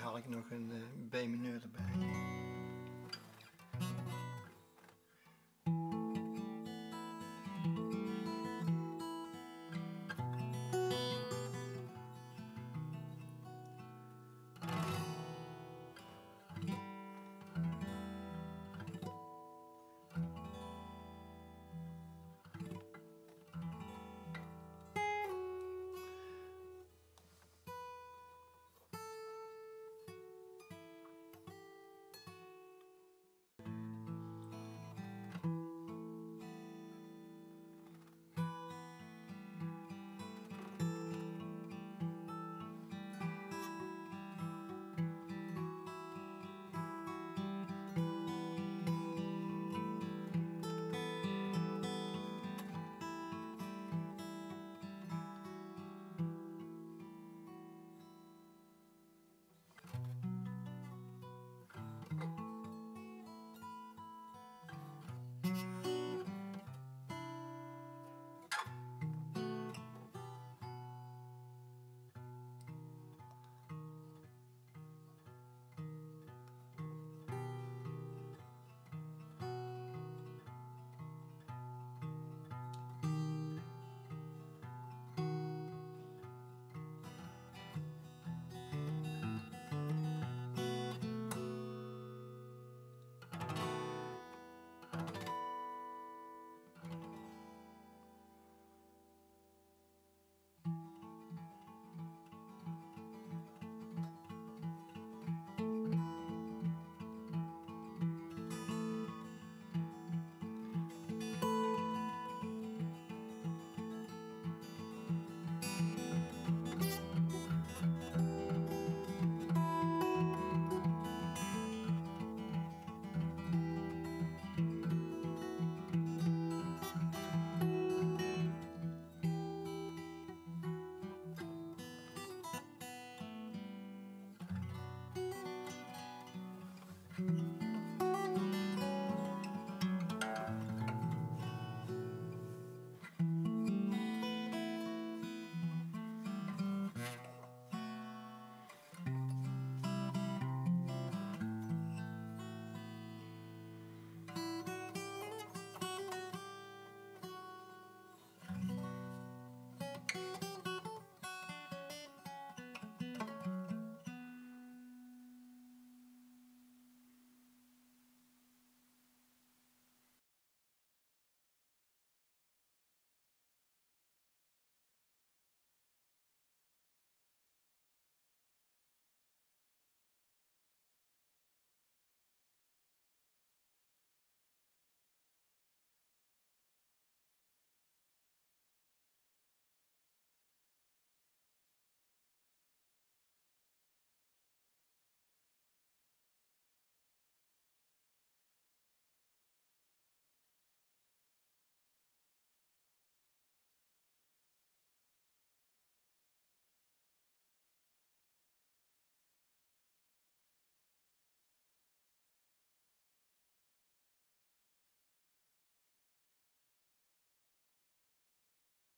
haal ik nog een B-mineur erbij.